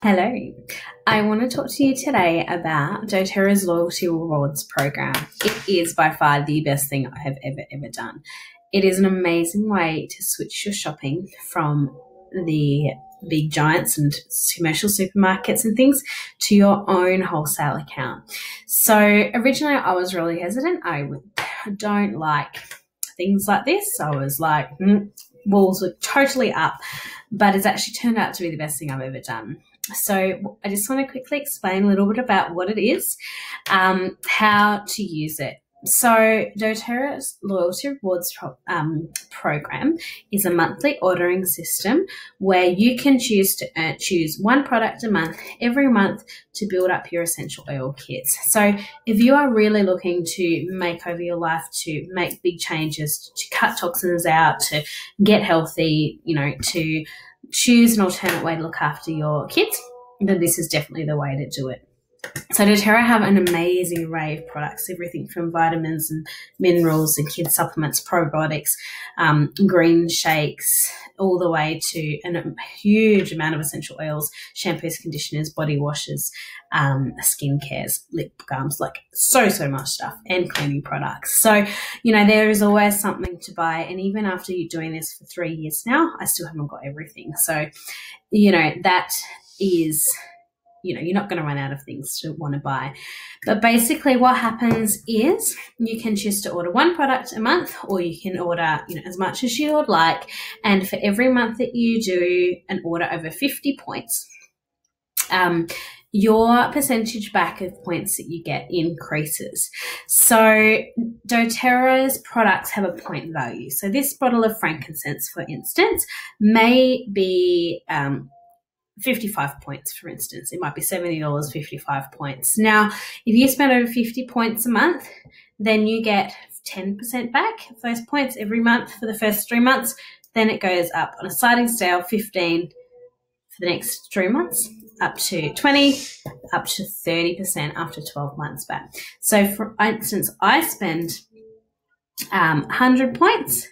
Hello, I want to talk to you today about doTERRA's Loyalty Rewards Program. It is by far the best thing I have ever done. It is an amazing way to switch your shopping from the big giants and commercial supermarkets and things to your own wholesale account. So originally I was really hesitant. I don't like things like this. I was like, walls were totally up, but it's actually turned out to be the best thing I've ever done. So I just want to quickly explain a little bit about what it is, how to use it. So doTERRA's Loyalty Rewards Program is a monthly ordering system where you can choose to choose one product a month every month to build up your essential oil kits. So if you are really looking to make over your life, to make big changes, to cut toxins out, to get healthy, you know, to choose an alternate way to look after your kids, then this is definitely the way to do it. So doTERRA have an amazing array of products, everything from vitamins and minerals and kids supplements, probiotics, green shakes, all the way to a huge amount of essential oils, shampoos, conditioners, body washes, skin cares, lip balms, like so much stuff, and cleaning products. So, you know, there is always something to buy. And even after you're doing this for 3 years now, I still haven't got everything. So, you know, that is... you know, you're not going to run out of things to want to buy. But basically what happens is you can choose to order one product a month, or you can order, you know, as much as you would like. And for every month that you do an order over 50 points, your percentage back of points that you get increases. So doTERRA's products have a point value. So this bottle of frankincense, for instance, may be 55 points, for instance. It might be $70, 55 points. Now, if you spend over 50 points a month, then you get 10% back of those points every month for the first 3 months. Then it goes up on a sliding scale, 15 for the next 3 months, up to 20, up to 30% after 12 months back. So, for instance, I spend 100 points,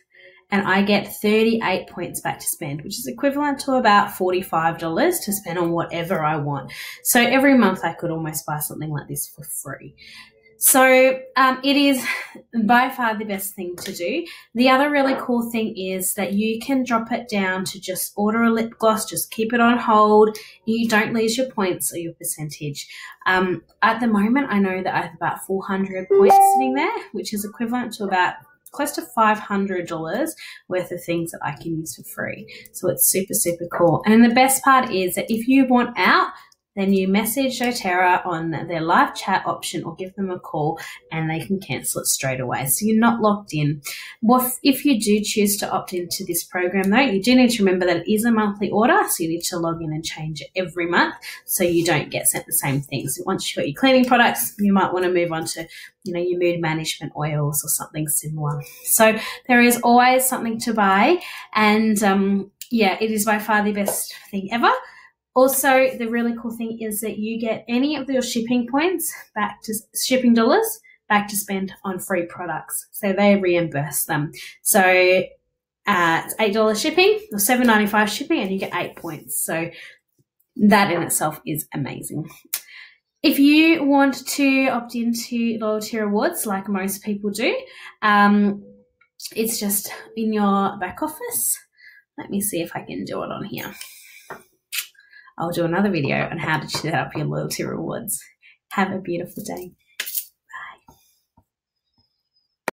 and I get 38 points back to spend, which is equivalent to about $45 to spend on whatever I want. So every month I could almost buy something like this for free. So it is by far the best thing to do. The other really cool thing is that you can drop it down to just order a lip gloss, just keep it on hold. You don't lose your points or your percentage. At the moment, I know that I have about 400 points sitting there, which is equivalent to about close to $500 worth of things that I can use for free. So it's super cool. And the best part is that if you want out, then you message doTERRA on their live chat option or give them a call and they can cancel it straight away. So you're not locked in. Well, if you do choose to opt into this program though, you do need to remember that it is a monthly order. So you need to log in and change it every month so you don't get sent the same things. Once you've got your cleaning products, you might want to move on to, you know, your mood management oils or something similar. So there is always something to buy. And yeah, it is by far the best thing ever. Also, the really cool thing is that you get any of your shipping points back to shipping dollars back to spend on free products. So they reimburse them. So it's $8 shipping or $7.95 shipping and you get 8 points. So that in itself is amazing. If you want to opt into loyalty rewards like most people do, it's just in your back office. Let me see if I can do it on here. I'll do another video on how to set up your loyalty rewards. Have a beautiful day.